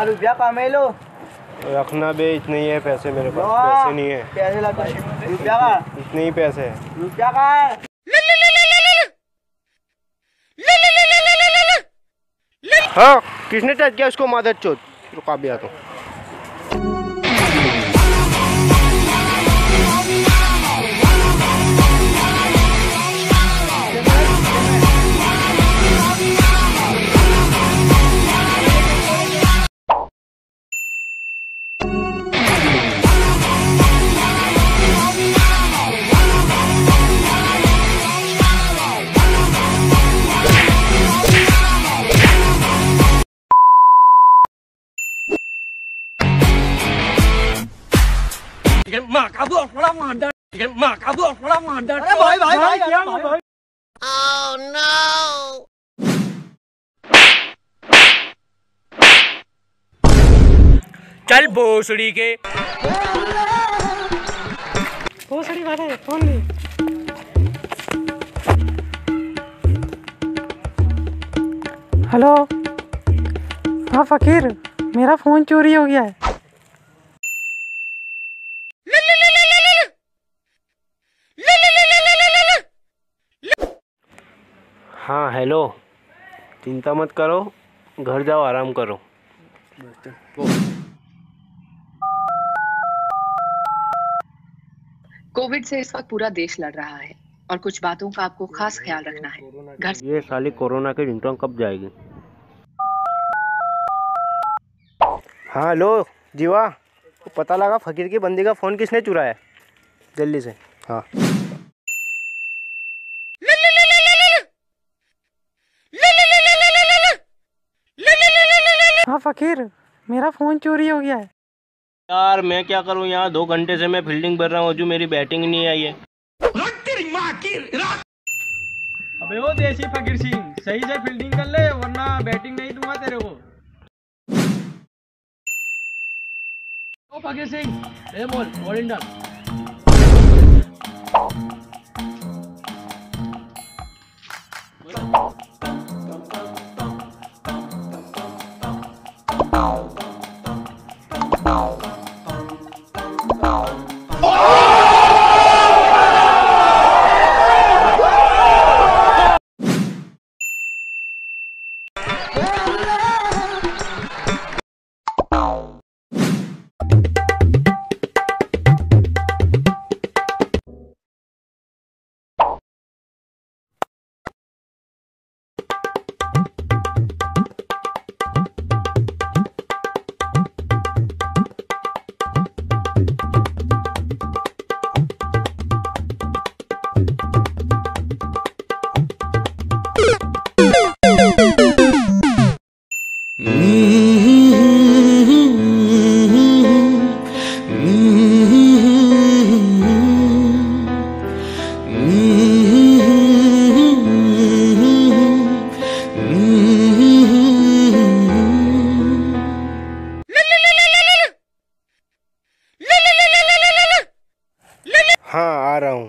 हाँ रुपया पामेलो रखना बे, इतने ही है पैसे मेरे पास। पैसे नहीं है, पैसे ला रुपया का, इतने ही पैसे है रुपया का। हाँ किसने टच किया उसको, मादर चोद। रुका भी आता हूँ। भाई oh no चल भोसड़ी के भोसड़ी वाला है फोन ले। हेलो हाँ फकीर, मेरा फोन चोरी हो गया है। हाँ हेलो, चिंता मत करो, घर जाओ आराम करो। कोविड से इस वक्त पूरा देश लड़ रहा है और कुछ बातों का आपको खास ख्याल रखना है। घर ये साली कोरोना की ढिंटों कब जाएगी। हाँ हेलो जीवा, पता लगा फकीर की बंदी का फोन किसने चुराया, जल्दी से। हाँ हाँ फकीर, मेरा फोन चोरी हो गया है। यार मैं क्या करूँ यहाँ, 2 घंटे से मैं फील्डिंग भर रहा हूँ, जो मेरी बैटिंग नहीं आई है। अबे वो देसी फकीर सिंह, सही से फील्डिंग कर ले वरना बैटिंग नहीं दूंगा तेरे को। ओ फकीर सिंह रे बॉल, ऑल इंडिया। हाँ आ रहा हूँ।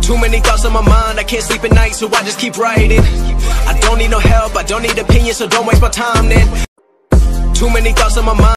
Too many thoughts on my mind, I can't sleep at night, so I just keep writing. I don't need no help, I don't need opinions, so don't waste my time then. Too many thoughts on my mind.